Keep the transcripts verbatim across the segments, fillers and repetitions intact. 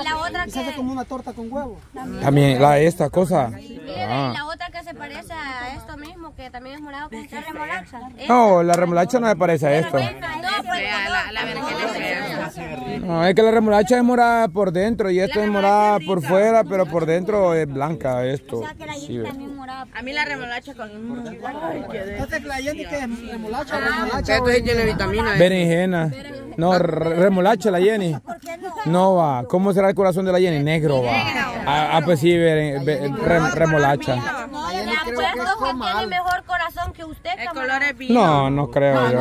y la otra que... Se hace como una torta con huevo. También, ¿También la esta cosa. Sí. Ah. Y la otra que se parece a esto mismo, que también es morado con remolacha. No, la remolacha no se parece a esto. No, es que la remolacha es morada por dentro y esto es morada por fuera, pero por dentro es blanca esto. O sea que la Jenny también es morada. A mí la remolacha con... Entonces la Jenny que es remolacha, remolacha. Esto es lleno vitamina. Berenjena. No, remolacha la Jenny. No va. ¿Cómo será el corazón de la Jenny? Negro va. Ah, pues sí, remolacha. Le apuesto que tiene mejor corazón que usted. El color es vino. No, no creo yo.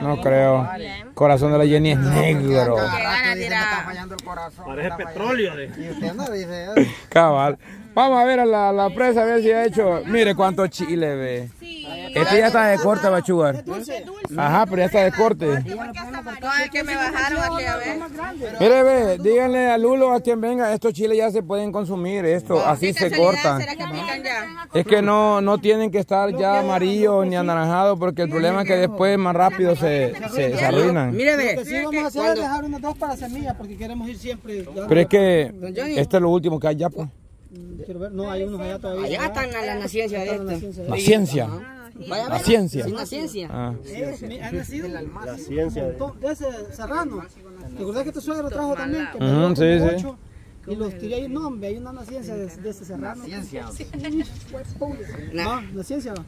No creo. El corazón de la Jenny es negro. Parece petróleo. Y usted no dice eso. Cabal. Vamos a ver a la, la presa, a ver si ha hecho. Mire cuánto chile ve. Este ya está de corte, Papysugar. Ajá, pero ya está de corte. No, es que me bajaron aquí a ver. Mire, ve, díganle a Lulo a quien venga, estos chiles ya se pueden consumir, esto, así se cortan. Es que no, no tienen que estar ya amarillos ni anaranjados, porque el problema es que después más rápido se, se, se arruinan. Mire, ve. Sí, vamos a hacer dejar unos dos para semillas, porque queremos ir siempre. Pero es que este es lo último que hay ya, pues. Quiero ver, no, hay unos allá todavía. Allá están la, la, la ciencia de esto. La ciencia. Vaya, la ciencia. La ciencia. Ah. Eh, ha nacido la ciencia. De ese serrano. ¿Te acordás que tu suegro trajo también? Que uh -huh, sí, sí. Ocho, y los tiré ahí, no, hombre, hay una ciencia de, de ese serrano. La ciencia. No, la ciencia va.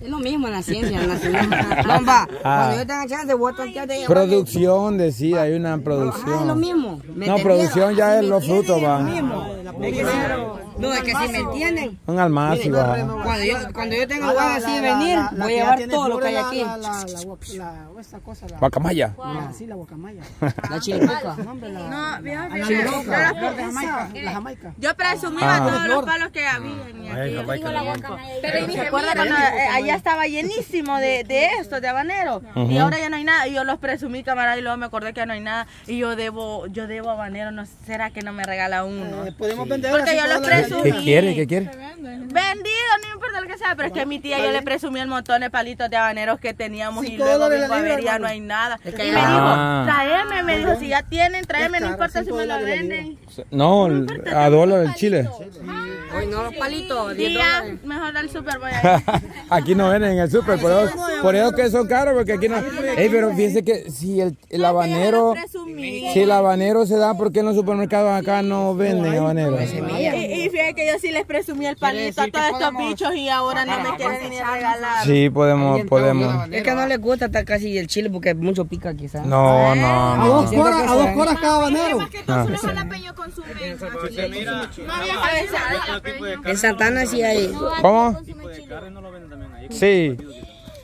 Es lo mismo en la ciencia, en la ciencia. No, va. Cuando yo tenga chance, voy a tratar de... Producción, decía, hay una producción. Ah, es lo mismo. No, producción ya es los frutos, va. No, es que si me entienden... Un almazo, va. Cuando yo, cuando yo tenga agua así de venir, voy a llevar todo lo que hay aquí. La... esta cosa, la... ¿Guacamaya? Sí, la guacamaya. La chiricuca. No, viejo, la jamaica. Yo presumía todos los palos que había. Pero ¿se acuerdan cuando... allá estaba llenísimo de, de estos, de habaneros? Uh-huh. Y ahora ya no hay nada. Y yo los presumí, camarada, y luego me acordé que ya no hay nada. Y yo debo, yo debo habaneros, no, ¿será que no me regala uno? Eh, podemos vender. Porque yo los presumí. ¿Qué quiere? ¿Qué quiere? Vendido, no importa lo que sea. Pero es que a mi tía yo le presumí el montón de palitos de habaneros que teníamos. Y luego vengo a ver, ya no hay nada. Y me dijo, tráeme, me dijo, si ya tienen, tráeme, no importa si me lo venden. No, a dólar el chile. Hoy no los palitos. Día, mejor al super, voy a ir. Aquí no venden en el super, por eso, por eso que son caros, porque aquí no... Ey, pero fíjense que si el, el habanero... Si el habanero se da, ¿por qué en los supermercados acá no venden habaneros? Y, y fíjense que yo sí les presumí el palito a todos estos bichos y ahora no me quieren ni regalar. Sí, podemos, podemos. Es que no les gusta hasta casi el chile porque mucho pica quizás. No, no, no. A dos coras, a dos coras cada habanero. En Santana sí hay. ¿Cómo? Sí,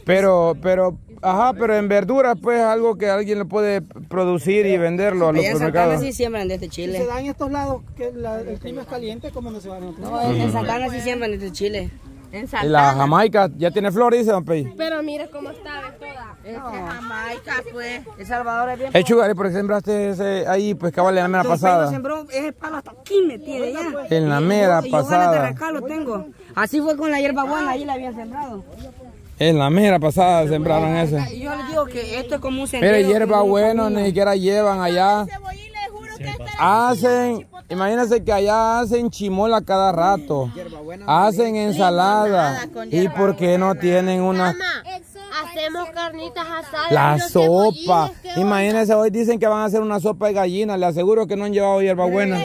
pero, pero, ajá, pero en verduras pues algo que alguien le puede producir y venderlo a los supermercados. En Santana sí siembran de este chile. Se dan en estos lados que la, el clima es caliente, ¿cómo no se van a notar? No, en Santana sí siembran de este chile. ¿Y la jamaica ya tiene flor, dice don Pei? Pero mira cómo está, ves toda. No. Esta jamaica, pues. El Salvador es bien... Hey, Chugar, ¿por qué sembraste ese ahí? Pues cabal, en la mera don pasada. Don sembró ese palo hasta aquí me tiene ya. En la mera y, pasada. Y lo tengo. Así fue con la hierbabuena, ahí la habían sembrado. En la mera pasada pero sembraron bueno, ese. Yo les digo que esto es como un sendero. Pero hierbabuena ni siquiera llevan allá. Hacen... Imagínense que allá hacen chimola cada rato, hacen ensalada y ¿por qué no tienen una? Hacemos carnitas asadas. La sopa. Imagínense, hoy dicen que van a hacer una sopa de gallina, le aseguro que no han llevado hierbabuena.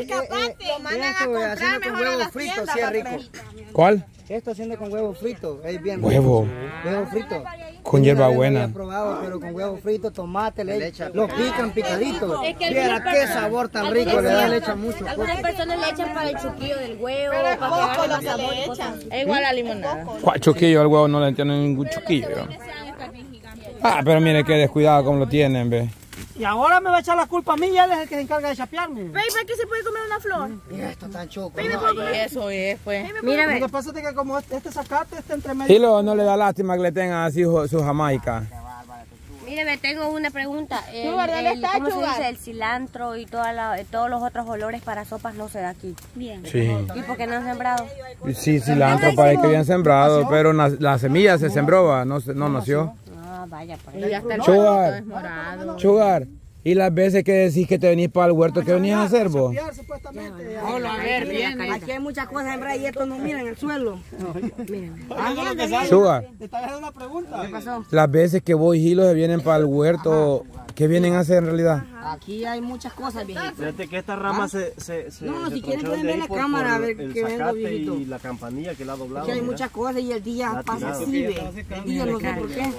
¿Cuál? Esto haciendo con huevo frito, es bien. Huevo. Huevo frito. Con hierbabuena. No probado, pero con huevo frito, tomate, leche. Lo pican picadito. Es que mira qué sabor tan rico le da, le echan mucho. Algunas personas le echan para el chuquillo del huevo, para que haga sabor. Es igual a limonada. ¿Cuál chuquillo? Al huevo no le entienden ningún chuquillo. Ah, pero mire qué descuidado como lo tienen, ve. Y ahora me va a echar la culpa a mí, ya él es el que se encarga de chapearme. Baby, ¿para qué se puede comer una flor? Mira, esto tan choco. No, eso es, pues. Mira, lo que pasa es que como este sacate, este entre medio... Y luego no le da lástima que le tengan así su jamaica. Mire, me tengo una pregunta. El, el, el, ¿Cómo se dice? El cilantro y toda la, todos los otros olores para sopas no se da aquí. Bien. Sí. ¿Y por qué no han sembrado? Sí, cilantro parece que habían sembrado, pero la, la semilla se sembró, no, no nació. Vaya, pues. Chugar, Chugar, Y las veces que decís que te venís para el huerto, no, ¿qué venías a hacer vos? supuestamente. No, no, a ver, bien, aquí hay muchas cosas hembras y estos no miran el suelo. Miren. Sugar, te está haciendo una pregunta. ¿Qué pasó? Las veces que vos y Hilo se vienen para el huerto, ¿qué vienen a hacer en realidad? Aquí hay muchas cosas, viejito. Fíjate que esta rama se, se, se... No, se si quieren pueden ver la cámara, a ver qué ven los viejitos. Y la campanilla que la ha doblado. Aquí hay muchas cosas y el día pasa así, ve. El día no sé por qué.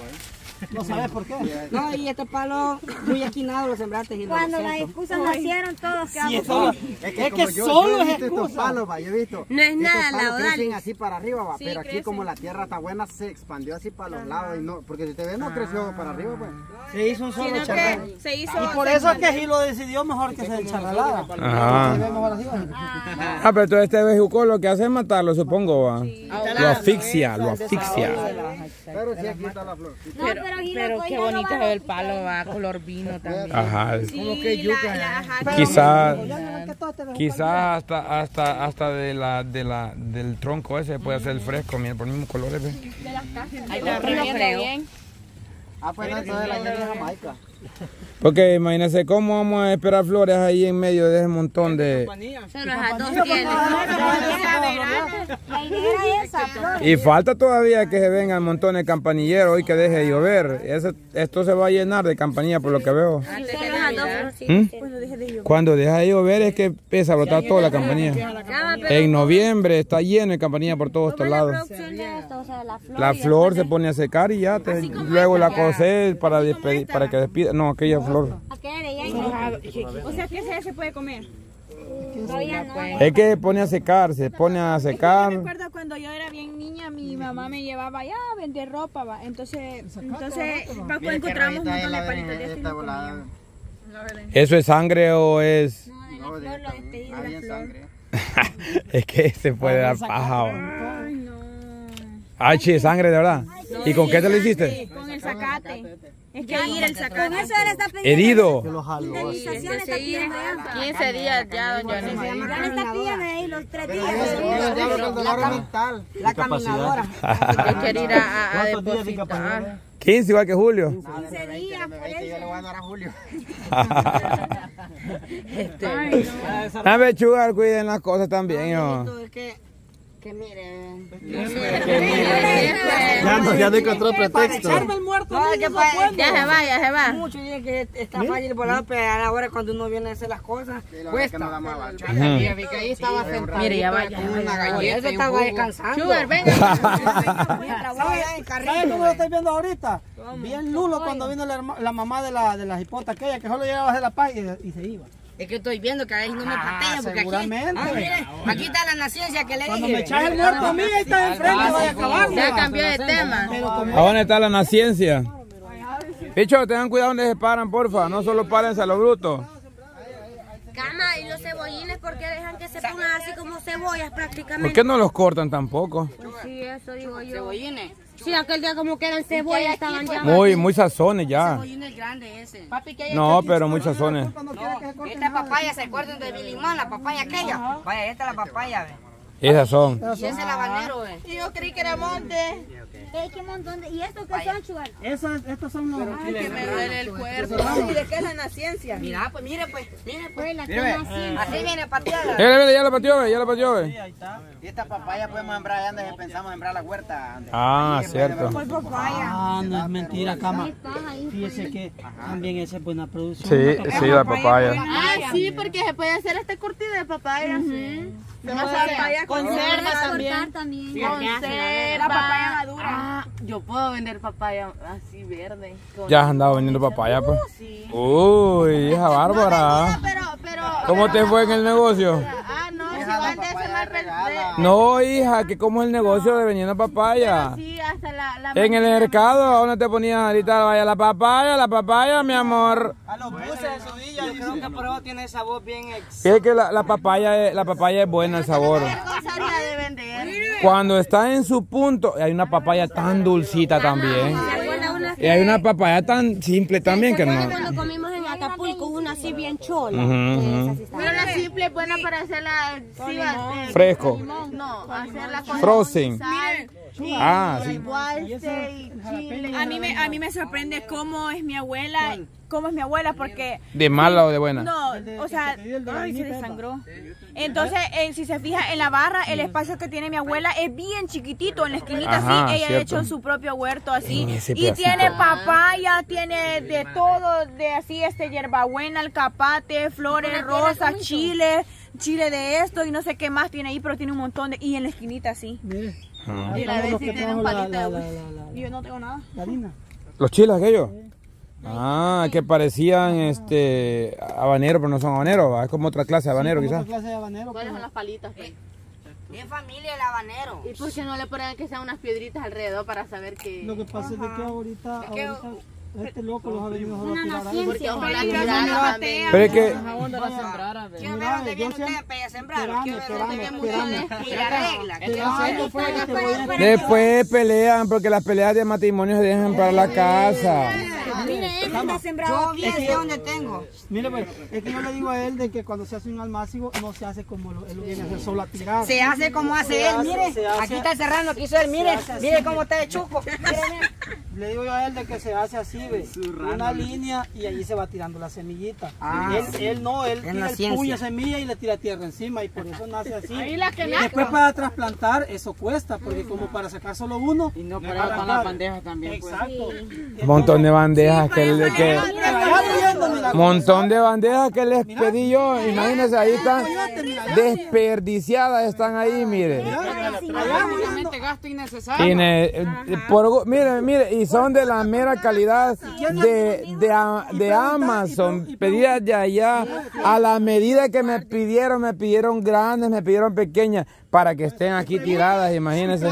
¿No sabes por qué? No, y estos palos muy esquinados los sembraste. Y cuando las excusas nacieron todos quedamos. Sí, eso, es que, es que yo, solo es estos palos, va, yo he visto. No es nada, la palos crecen así para arriba, va, sí, pero aquí crecen. Como la tierra está buena, se expandió así para los ah, lados. Y no, porque si te ves no ah, creció para arriba, pues. Se hizo un solo charral. Se hizo y por eso es que Gilo decidió mejor que se encharralara. Ah. Ah. ah, pero todo este bejuco lo que hace es matarlo, supongo, va. Sí. Lo asfixia, lo asfixia. Pero sí, aquí está la flor. Pero, pero qué bonito no el palo, va, color vino también. Ajá. Sí, como que yuca. Quizás, quizás hasta, hasta, hasta de la, de la, del tronco ese puede ser fresco, mira, por mismos colores. ¿Ve? De las casas. Ahí está, creo. Ah, pues no, entonces la gente de Jamaica. Ok, imagínense cómo vamos a esperar flores ahí en medio de ese montón de... Y falta todavía que se venga el montón de campanilleros y que deje de llover. Ese, esto se va a llenar de campanillas por lo que veo. ¿Mm? Cuando deja de llover es que empieza a brotar toda la campanilla. En noviembre está lleno de campanillas por todos estos lados. La flor se pone a secar y ya, te, luego la coces para, para que despida. No, aquella flor. O sea, ¿qué se puede comer? Es que pone a secar, se pone a secar. Es que yo me acuerdo cuando yo era bien niña, mi mamá me llevaba allá a vender ropa, va. Entonces, entonces Paco encontramos un montón de palitos de este. ¿Eso es sangre o es...? No, de la flor, lo sangre. Es que se puede dar paja. Ay, no. Ah, sí, sangre, de verdad. ¿Y con qué te lo hiciste? Con el zacate. Es que ir el sacado. Con eso él está pidiendo. Herido. Indemnización está pidiendo. quince días ya, doña Jenny. Ya le está pidiendo ahí los tres días. La caminadora. Hay que ir a depositar. quince igual que Julio. quince días. Yo le voy a dar a Julio. A ver, Sugar, cuiden las cosas también, yo. Que miren. Ya no, ya no encontró pretexto. Echarme el muerto. No, que para, ya se va, ya se va. Mucho tiene que está fácil por la pero ahora cuando uno viene a hacer las cosas, cuesta. Ahí estaba sentado. Mire, ya va, ya una galleta estaba descansando. Sugar, venga. ¿Sabes cómo lo estoy viendo ahorita? Bien nulo cuando vino la mamá de la de la hipota aquella que solo llegaba a hacer la paz y se iba. Es que estoy viendo que a veces no me pateo, porque seguramente. Aquí, mire, aquí está la nacencia que le cuando dije. Cuando me echas el muerto a mí, ahí está enfrente, voy a acabar. Ya cambió de tema. ¿A dónde está la nacencia? Bicho, tengan cuidado donde se paran, porfa. No solo párense a los brutos. Cama, y los cebollines, ¿por qué dejan que se pongan así como cebollas prácticamente? ¿Por qué no los cortan tampoco? Pues sí, eso digo yo. ¿Cebollines? Sí, aquel día como que eran cebollas, estaban ya. Muy, muy sazones ya. Cebollines grandes ese. Papi, ¿qué hay? No, pero muy sazones. No, no, esta papaya, ¿se acuerdan de mi limón? La papaya aquella. Ajá. Vaya, esta es la papaya, ve. Esas son. Y ese es el habanero, ve. Y yo creí que era monte. Hey, ¿qué montón de... ¿Y estos qué son, Sugar? Esas, estos son los... Ay, que me duele el cuerpo. Mire, ¿qué es la naciencia? Mira, pues, mire, pues. Mire, pues, la naciencia. Así viene pateada. Mire, ya la pateó, ya la pateó. Sí, ahí está. Y esta papaya podemos sembrar allá donde pensamos sembrar la huerta. Ah, cierto. Ah, no es mentira, Cama. Fíjese que también esa es buena producción. Sí, sí, la papaya. Ah, sí, porque se puede hacer este curtido de papaya. Conserva también. Conserva, papaya madura. Ah, yo puedo vender papaya así verde. Ya has andado vendiendo papaya, pues. Uh, sí. Uy, hija Bárbara. No venía, pero, pero, ¿cómo pero, te pero, fue en el negocio? Ah, no, si van de ese mal perder. No, hija, que cómo es el negocio no, de vendiendo papaya. Sí, hasta la, la en el mercado, ¿a dónde te ponías ahorita? Vaya, la papaya, la papaya, mi amor. A los buses de su villa, yo creo que por eso tiene sabor bien ex. Es que la, la, papaya, la papaya es buena el sabor. Cuando está en su punto, hay una papaya tan dulcita también. Y hay una papaya tan simple también que no. Cuando comimos en Acapulco, una así bien chola. Pero la simple es buena para hacerla fresco. No, hacerla con frozen. lechuga. Ah, sí. A mí me, a mí me sorprende cómo es mi abuela, cómo es mi abuela, porque... ¿De mala o de buena? No, o sea, ay, se desangró. Entonces, eh, si se fija en la barra, el espacio que tiene mi abuela es bien chiquitito, en la esquinita. Ajá, sí, ella cierto. ha hecho su propio huerto así. Y tiene papaya, tiene de todo, de así, este, hierbabuena, alcapate, flores, rosas, chiles, chile de esto y no sé qué más tiene ahí, pero tiene un montón de... Y en la esquinita así. Mire. Ah. Y la vez si tiene un palito de agua. Y yo no tengo nada. ¿Los chiles aquellos? Ah, que parecían este habanero, pero no son habaneros, es como otra clase de habanero, sí, quizás. Otra clase de habanero. ¿Cuáles son las palitas? Pues? En familia el habanero. ¿Y por qué no le ponen que sean unas piedritas alrededor para saber que...? Lo que pasa, ajá, es que ahorita... Es que... ahorita... Este loco los avenidos no, no, a tirar porque ojalá la mirada también. Pero es que... Quiero ver dónde viene usted para sembrar. Quiero ver dónde viene usted y la regla. Después pelean porque las peleas de matrimonio se dejan para la casa. Mire, él está sembrado aquí, es donde tengo. Mire, pues, es que yo le digo a él de que cuando se hace un almácigo no se hace como él viene a hacer solo a tirar. Se hace como hace él, mire. Aquí está cerrando, aquí hizo él, mire. Mire cómo está de chuco. Le digo yo a él de que se hace así, ve, una línea y allí se va tirando la semillita. Ah, él, sí. él no, él tira el puño semilla y le tira tierra encima y por eso nace así. Ahí la que Después nace. para trasplantar eso cuesta, porque como para sacar solo uno. Y no para con las bandejas también. Exacto. Pues. Sí. Un montón de bandejas sí, que le que... montón de bandejas que les Mirá. pedí yo, imagínense, ahí están desperdiciadas, están ahí, mire. Gasto innecesario. Ine, por, mire, mire, y son de la mera calidad de, de, de Amazon, pedidas de allá, a la medida que me pidieron, me pidieron grandes, me pidieron pequeñas, para que estén aquí tiradas, imagínense.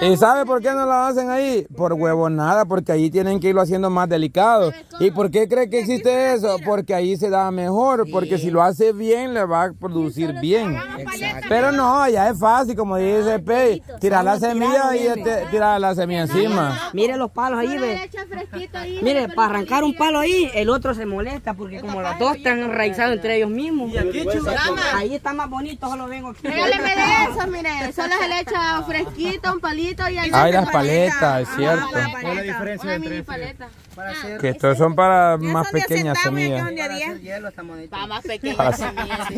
¿Y sabe por qué no las hacen ahí? Por huevonada, porque ahí tienen que irlo haciendo más delicado. ¿Y por qué cree que existe eso? Porque ahí se da mejor, porque si lo hace bien, le va a producir bien. Pero no, ya es fácil, como dice Pei, tirar la semilla y te, tirar la semilla encima. Mire los palos ahí, ve. Mire, para arrancar un palo ahí, el otro se molesta, porque como los dos están enraizados entre ellos mismos. Ahí está más bonito, solo vengo aquí. Regáleme de eso, mire, solo se le echa fresquita, un palito y al... Ay, las paletas, es cierto. ¿Cuál es la diferencia entre paletas? Que estos son para más pequeñas semillas. Para más pequeñas semillas.